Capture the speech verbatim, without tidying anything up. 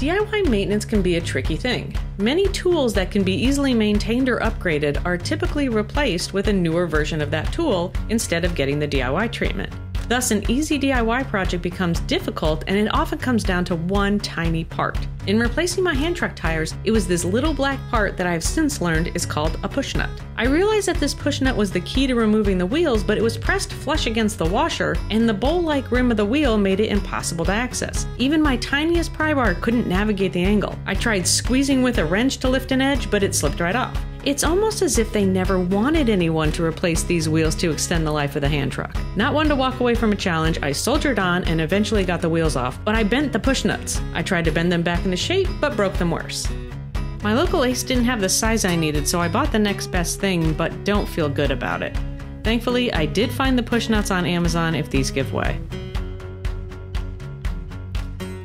D I Y maintenance can be a tricky thing. Many tools that can be easily maintained or upgraded are typically replaced with a newer version of that tool instead of getting the D I Y treatment. Thus, an easy D I Y project becomes difficult, and it often comes down to one tiny part. In replacing my hand truck tires, it was this little black part that I have since learned is called a pushnut. I realized that this pushnut was the key to removing the wheels, but it was pressed flush against the washer, and the bowl-like rim of the wheel made it impossible to access. Even my tiniest pry bar couldn't navigate the angle. I tried squeezing with a wrench to lift an edge, but it slipped right off. It's almost as if they never wanted anyone to replace these wheels to extend the life of the hand truck. Not one to walk away from a challenge, I soldiered on and eventually got the wheels off, but I bent the pushnuts. I tried to bend them back into shape, but broke them worse. My local Ace didn't have the size I needed, so I bought the next best thing, but don't feel good about it. Thankfully, I did find the pushnuts on Amazon if these give way.